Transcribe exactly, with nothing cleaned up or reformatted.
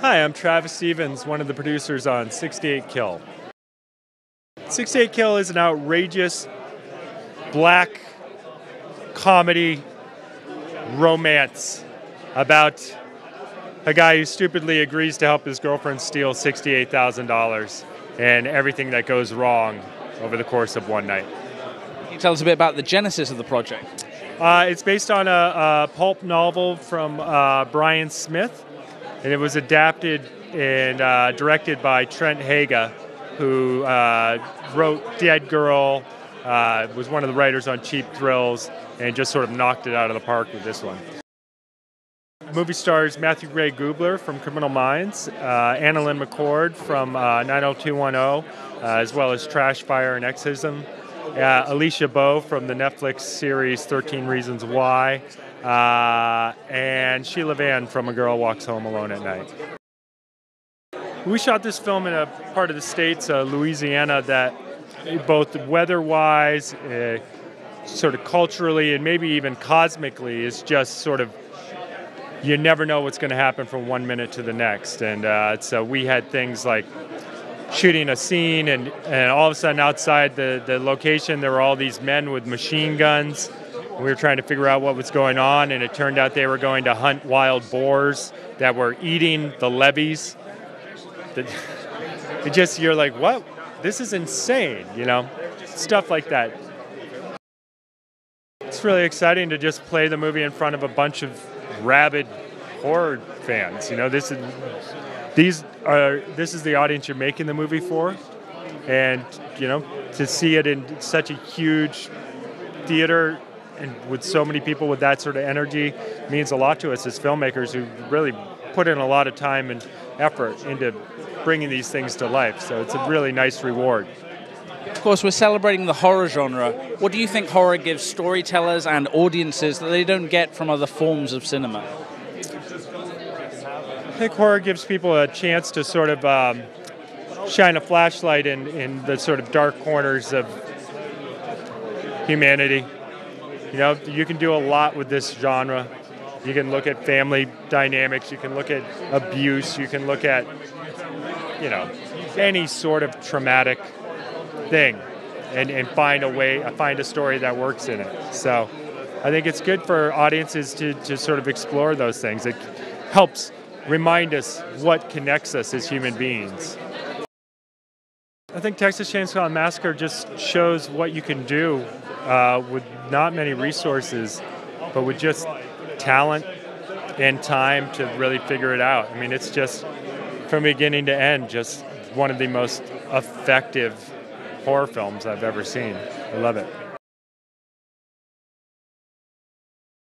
Hi, I'm Travis Stevens, one of the producers on sixty-eight Kill. sixty-eight Kill is an outrageous black comedy romance about a guy who stupidly agrees to help his girlfriend steal sixty-eight thousand dollars and everything that goes wrong over the course of one night. Can you tell us a bit about the genesis of the project? Uh, it's based on a, a pulp novel from uh, Brian Smith, and it was adapted and uh, directed by Trent Haaga, who uh, wrote Dead Girl, uh, was one of the writers on Cheap Thrills, and just sort of knocked it out of the park with this one. The movie stars Matthew Gray Gubler from Criminal Minds, uh, Annalyn McCord from uh, nine oh two one oh, uh, as well as Trash Fire and Exism, uh, Alicia Bowe from the Netflix series thirteen Reasons Why, uh, and Sheila Vann from A Girl Walks Home Alone at Night. We shot this film in a part of the States, uh, Louisiana, that both weather-wise, uh, sort of culturally, and maybe even cosmically is just sort of, you never know what's going to happen from one minute to the next. And uh, so we had things like shooting a scene and, and all of a sudden outside the, the location there were all these men with machine guns. We were trying to figure out what was going on, and it turned out they were going to hunt wild boars that were eating the levees. It just, you're like, what? This is insane, you know? Stuff like that. It's really exciting to just play the movie in front of a bunch of rabid horror fans. You know, this is these are this is the audience you're making the movie for, and you know, to see it in such a huge theater and with so many people with that sort of energy means a lot to us as filmmakers who really put in a lot of time and effort into bringing these things to life. So it's a really nice reward. Of course, we're celebrating the horror genre. What do you think horror gives storytellers and audiences that they don't get from other forms of cinema? I think horror gives people a chance to sort of um, shine a flashlight in, in the sort of dark corners of humanity. You know, you can do a lot with this genre. You can look at family dynamics, you can look at abuse, you can look at, you know, any sort of traumatic thing and, and find a way, find a story that works in it. So I think it's good for audiences to, to sort of explore those things. It helps remind us what connects us as human beings. I think Texas Chainsaw Massacre just shows what you can do uh, with not many resources, but with just talent and time to really figure it out. I mean, it's just, from beginning to end, just one of the most effective horror films I've ever seen. I love it.